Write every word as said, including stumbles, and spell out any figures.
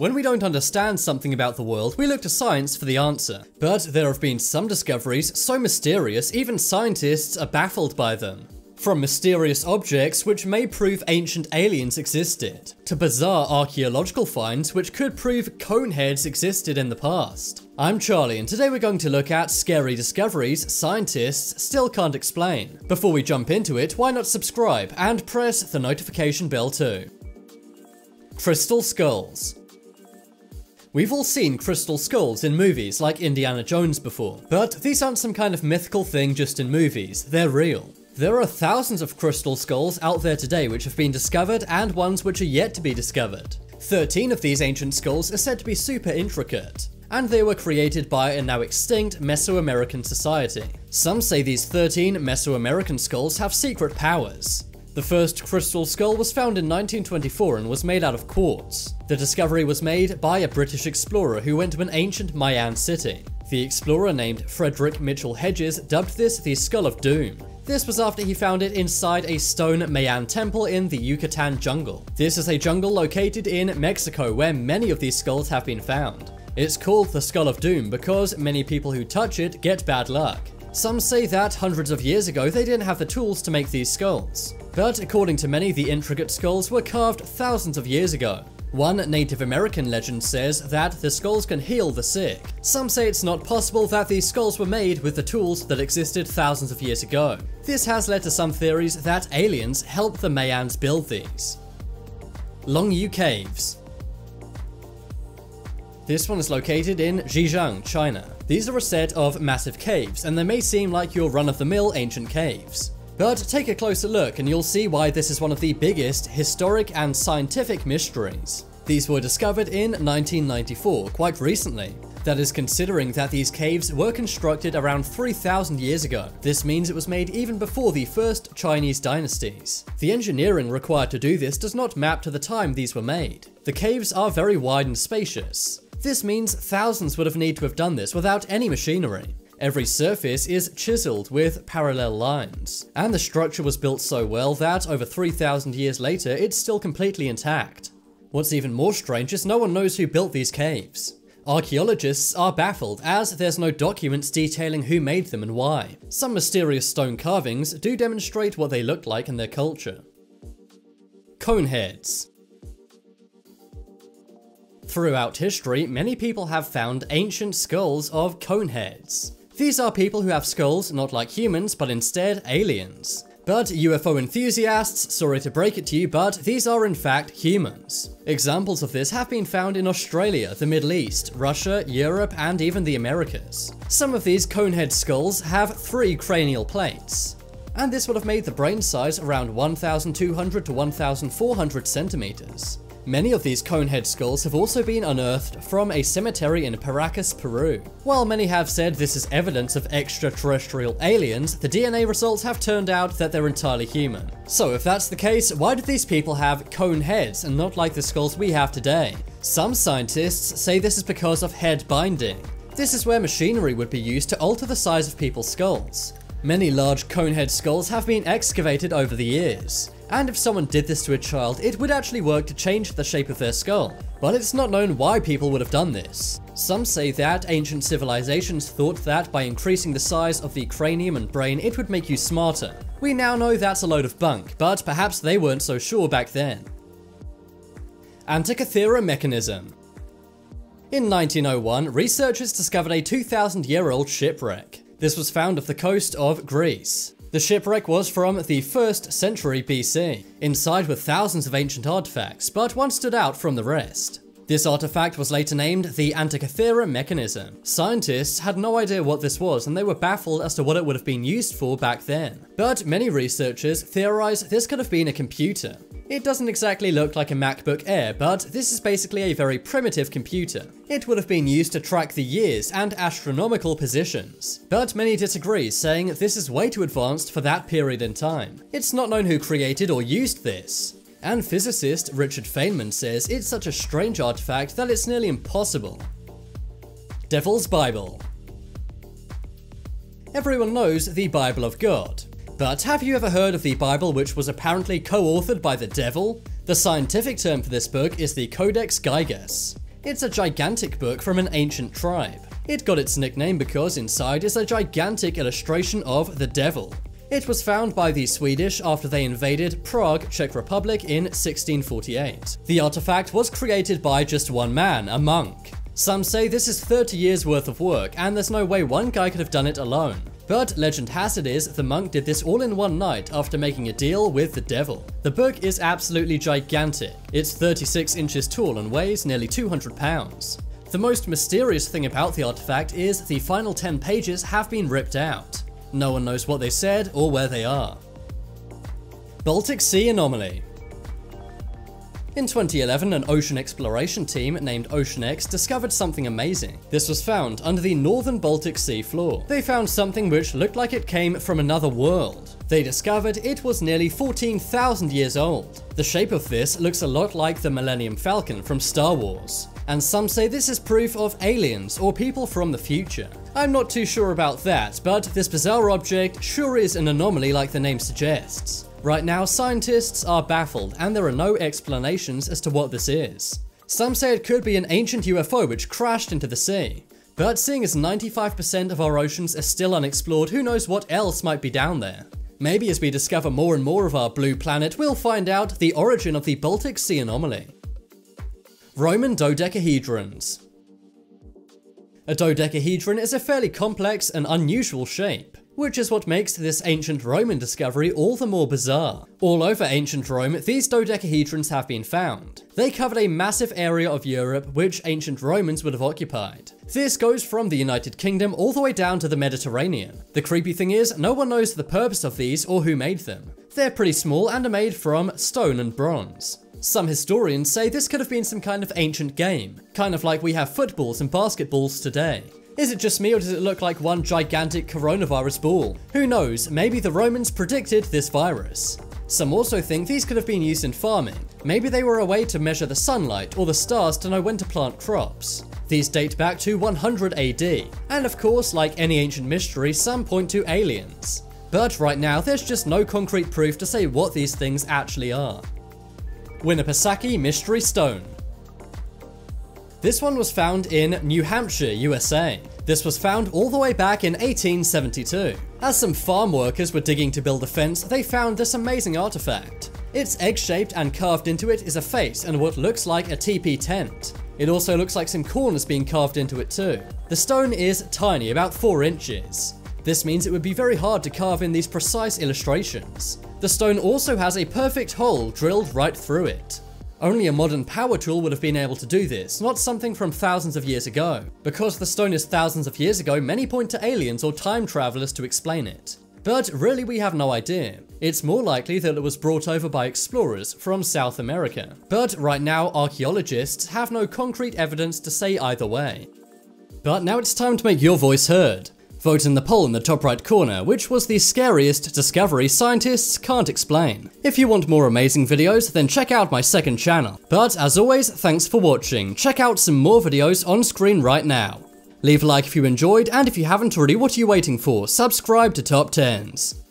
When we don't understand something about the world, we look to science for the answer. But there have been some discoveries so mysterious, even scientists are baffled by them. From mysterious objects which may prove ancient aliens existed, to bizarre archaeological finds which could prove coneheads existed in the past. I'm Charlie, and today we're going to look at scary discoveries scientists still can't explain. Before we jump into it, why not subscribe and press the notification bell too. Crystal skulls. We've all seen crystal skulls in movies like Indiana Jones before, but these aren't some kind of mythical thing just in movies, they're real. There are thousands of crystal skulls out there today which have been discovered and ones which are yet to be discovered. thirteen of these ancient skulls are said to be super intricate, and they were created by a now extinct Mesoamerican society. Some say these thirteen Mesoamerican skulls have secret powers. The first crystal skull was found in nineteen twenty-four and was made out of quartz. The discovery was made by a British explorer who went to an ancient Mayan city. The explorer named Frederick Mitchell Hedges dubbed this the Skull of Doom. This was after he found it inside a stone Mayan temple in the Yucatan jungle. This is a jungle located in Mexico where many of these skulls have been found. It's called the Skull of Doom because many people who touch it get bad luck. Some say that hundreds of years ago they didn't have the tools to make these skulls. But according to many, the intricate skulls were carved thousands of years ago. One Native American legend says that the skulls can heal the sick. Some say it's not possible that these skulls were made with the tools that existed thousands of years ago. This has led to some theories that aliens helped the Mayans build these. Longyu Caves. This one is located in Zhejiang, China. These are a set of massive caves, and they may seem like your run-of-the-mill ancient caves. But take a closer look and you'll see why this is one of the biggest historic and scientific mysteries. These were discovered in nineteen ninety-four, quite recently. That is considering that these caves were constructed around three thousand years ago. This means it was made even before the first Chinese dynasties. The engineering required to do this does not map to the time these were made. The caves are very wide and spacious. This means thousands would have needed to have done this without any machinery. Every surface is chiseled with parallel lines. And the structure was built so well that over three thousand years later, it's still completely intact. What's even more strange is no one knows who built these caves. Archaeologists are baffled as there's no documents detailing who made them and why. Some mysterious stone carvings do demonstrate what they looked like in their culture. Coneheads. Throughout history, many people have found ancient skulls of coneheads. These are people who have skulls not like humans, but instead aliens. But U F O enthusiasts, sorry to break it to you, but these are in fact humans. Examples of this have been found in Australia, the Middle East, Russia, Europe, and even the Americas. Some of these conehead skulls have three cranial plates. And this would have made the brain size around one thousand two hundred to one thousand four hundred centimeters. Many of these conehead skulls have also been unearthed from a cemetery in Paracas, Peru. While many have said this is evidence of extraterrestrial aliens, the D N A results have turned out that they're entirely human. So if that's the case, why did these people have cone heads and not like the skulls we have today? Some scientists say this is because of head binding. This is where machinery would be used to alter the size of people's skulls. Many large conehead skulls have been excavated over the years. And if someone did this to a child, it would actually work to change the shape of their skull. But it's not known why people would have done this. Some say that ancient civilizations thought that by increasing the size of the cranium and brain, it would make you smarter. We now know that's a load of bunk, but perhaps they weren't so sure back then. Antikythera mechanism. In nineteen oh one, researchers discovered a two thousand year old shipwreck. This was found off the coast of Greece. The shipwreck was from the first century B C. Inside were thousands of ancient artifacts, but one stood out from the rest. This artifact was later named the Antikythera mechanism. Scientists had no idea what this was, and they were baffled as to what it would have been used for back then. But many researchers theorize this could have been a computer. It doesn't exactly look like a MacBook Air, but this is basically a very primitive computer. It would have been used to track the years and astronomical positions. But many disagree, saying this is way too advanced for that period in time. It's not known who created or used this. And physicist Richard Feynman says it's such a strange artifact that it's nearly impossible. Devil's Bible. Everyone knows the Bible of God. But have you ever heard of the Bible which was apparently co-authored by the devil? The scientific term for this book is the Codex Gigas. It's a gigantic book from an ancient tribe. It got its nickname because inside is a gigantic illustration of the devil. It was found by the Swedish after they invaded Prague, Czech Republic in sixteen forty-eight. The artifact was created by just one man, a monk. Some say this is thirty years worth of work, and there's no way one guy could have done it alone. But legend has it is the monk did this all in one night after making a deal with the devil. The book is absolutely gigantic. It's thirty-six inches tall and weighs nearly two hundred pounds. The most mysterious thing about the artifact is the final ten pages have been ripped out. No one knows what they said or where they are. Baltic Sea Anomaly. In twenty eleven, an ocean exploration team named Ocean X discovered something amazing. This was found under the northern Baltic Sea floor. They found something which looked like it came from another world. They discovered it was nearly fourteen thousand years old. The shape of this looks a lot like the Millennium Falcon from Star Wars. And some say this is proof of aliens or people from the future. I'm not too sure about that, but this bizarre object sure is an anomaly like the name suggests. Right now, scientists are baffled, and there are no explanations as to what this is. Some say it could be an ancient U F O which crashed into the sea. But seeing as ninety-five percent of our oceans are still unexplored, who knows what else might be down there? Maybe as we discover more and more of our blue planet, we'll find out the origin of the Baltic Sea Anomaly. Roman dodecahedrons. A dodecahedron is a fairly complex and unusual shape, which is what makes this ancient Roman discovery all the more bizarre. All over ancient Rome, these dodecahedrons have been found. They covered a massive area of Europe which ancient Romans would have occupied. This goes from the United Kingdom all the way down to the Mediterranean. The creepy thing is, no one knows the purpose of these or who made them. They're pretty small and are made from stone and bronze. Some historians say this could have been some kind of ancient game, kind of like we have footballs and basketballs today. Is it just me, or does it look like one gigantic coronavirus ball? Who knows, maybe the Romans predicted this virus. Some also think these could have been used in farming. Maybe they were a way to measure the sunlight or the stars to know when to plant crops. These date back to one hundred A D, and of course, like any ancient mystery, some point to aliens. But right now, there's just no concrete proof to say what these things actually are. Winnipesaukee Mystery Stone. This one was found in New Hampshire, U S A. This was found all the way back in eighteen seventy-two. As some farm workers were digging to build a fence, they found this amazing artifact. It's egg-shaped, and carved into it is a face and what looks like a teepee tent. It also looks like some corners being carved into it too. The stone is tiny, about four inches. This means it would be very hard to carve in these precise illustrations. The stone also has a perfect hole drilled right through it. Only a modern power tool would have been able to do this, not something from thousands of years ago. Because the stone is thousands of years ago, many point to aliens or time travelers to explain it. But really, we have no idea. It's more likely that it was brought over by explorers from South America. But right now, archaeologists have no concrete evidence to say either way. But now it's time to make your voice heard. Vote in the poll in the top right corner, which was the scariest discovery scientists can't explain. If you want more amazing videos, then check out my second channel. But as always, thanks for watching. Check out some more videos on screen right now. Leave a like if you enjoyed, and if you haven't already, what are you waiting for? Subscribe to Top tens.